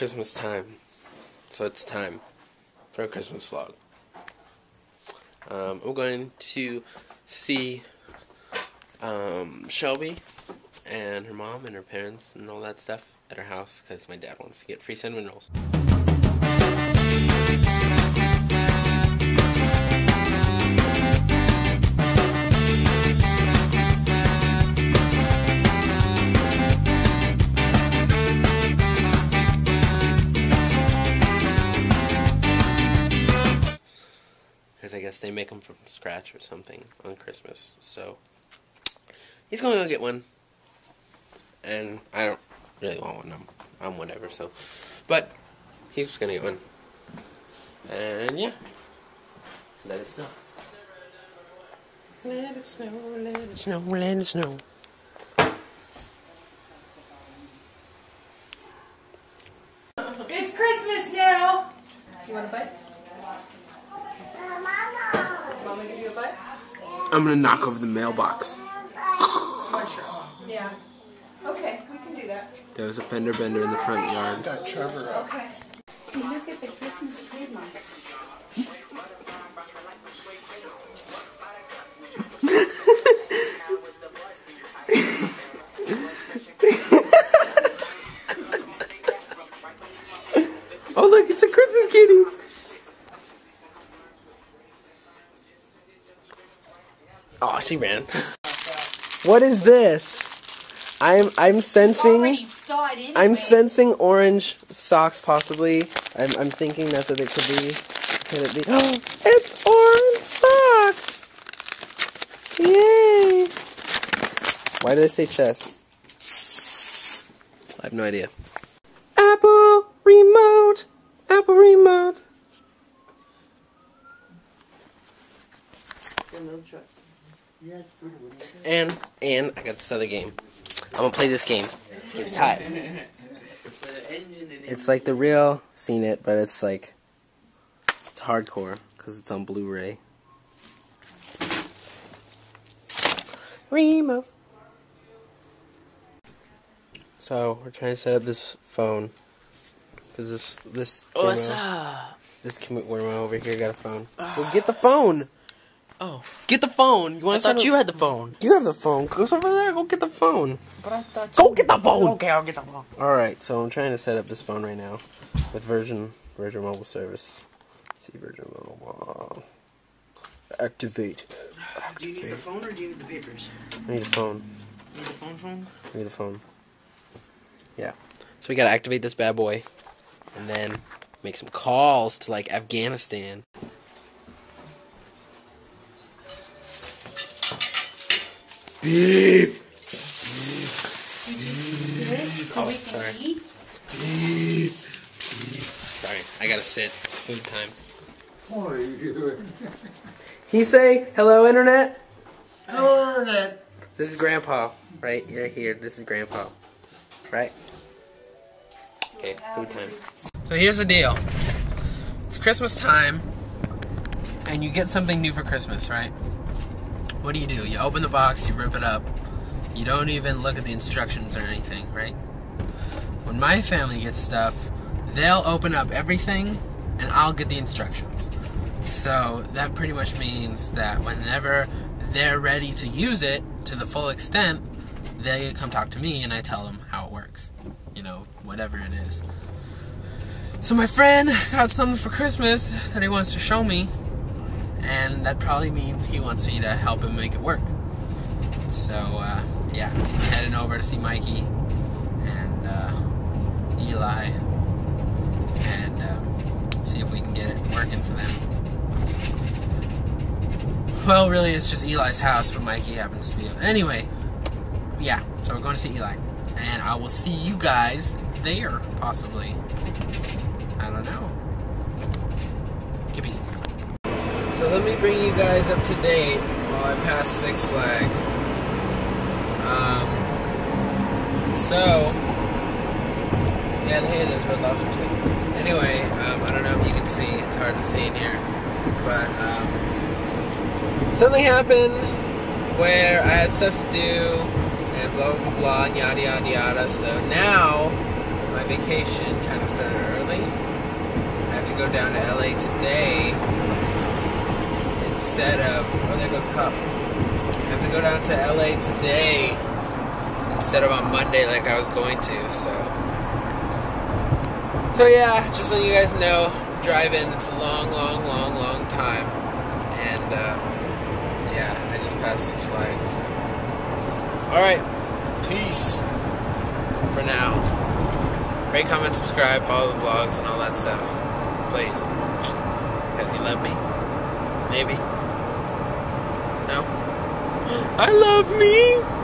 Christmas time, so it's time for a Christmas vlog. We're going to see Shelby and her mom and her parents and all that stuff at her house because my dad wants to get free cinnamon rolls. I guess they make them from scratch or something on Christmas, so he's gonna go get one, and I don't really want one, I'm whatever, so, but he's gonna get one, and yeah, let it snow, let it snow, let it snow, let it snow. It's Christmas now! Do you want a bite? I'm gonna knock over the mailbox. Yeah. Okay, we can do that. There was a fender bender in the front yard. Got Trevor up. Okay. See, look at the Christmas trademark. Oh, look, it's a Christmas kitty. Oh, she ran. What is this? I'm sensing. Saw it anyway. I'm sensing orange socks, possibly. I'm thinking that's what it could be. Could it be? Oh, it's orange socks! Yay! Why did I say chess? I have no idea. Apple remote. Apple remote. And I got this other game. I'm gonna play this game. This game's tied. It's like the real Seen It, but it's like it's hardcore because it's on Blu-ray. Remote. So we're trying to set up this phone because this. Oh, what's up? This Wormo over here got a phone. Well, get the phone. Oh. Get the phone! You want? I thought you had the phone. You have the phone. Go over there, go get the phone. But I thought you... Go get the phone! Okay, I'll get the phone. Alright, so I'm trying to set up this phone right now with Virgin Mobile service. Let's see, Virgin Mobile. Activate. Do you need the phone or do you need the papers? I need the phone. You need the phone? I need the phone. Yeah. So we gotta activate this bad boy and then make some calls to like Afghanistan. Beep. Beep. Oh, sorry. Beep. Beep. Sorry, I gotta sit. It's food time. What are you doing? He say, "Hello, internet." Hello, internet. This is Grandpa, right? You're here. This is Grandpa, right? Okay, food time. So here's the deal. It's Christmas time, and you get something new for Christmas, right? What do? You open the box, you rip it up, you don't even look at the instructions or anything, right? When my family gets stuff, they'll open up everything, and I'll get the instructions. So that pretty much means that whenever they're ready to use it to the full extent, they come talk to me and I tell them how it works. You know, whatever it is. So my friend got something for Christmas that he wants to show me. And that probably means he wants me to help him make it work. So, yeah, I'm heading over to see Mikey and Eli and see if we can get it working for them. Well, really, it's just Eli's house, but Mikey happens to be... Anyway, yeah, so we're going to see Eli. And I will see you guys there, possibly. I don't know. Keep easy. So let me bring you guys up to date while I pass Six Flags. Yeah, hey, there's Red Lobster too. Anyway, I don't know if you can see, it's hard to see in here, but, something happened where I had stuff to do, and blah, blah, blah, and yada, yada, yada, so now my vacation kind of started early. I have to go down to LA today instead of... Oh, there goes the cup. I have to go down to LA today instead of on Monday like I was going to, so yeah, just letting you guys know, driving, it's a long time, and yeah, I just passed Six Flags, so. Alright, peace for now. Rate, comment, subscribe, follow the vlogs and all that stuff, please, because you love me, maybe, no, I love me!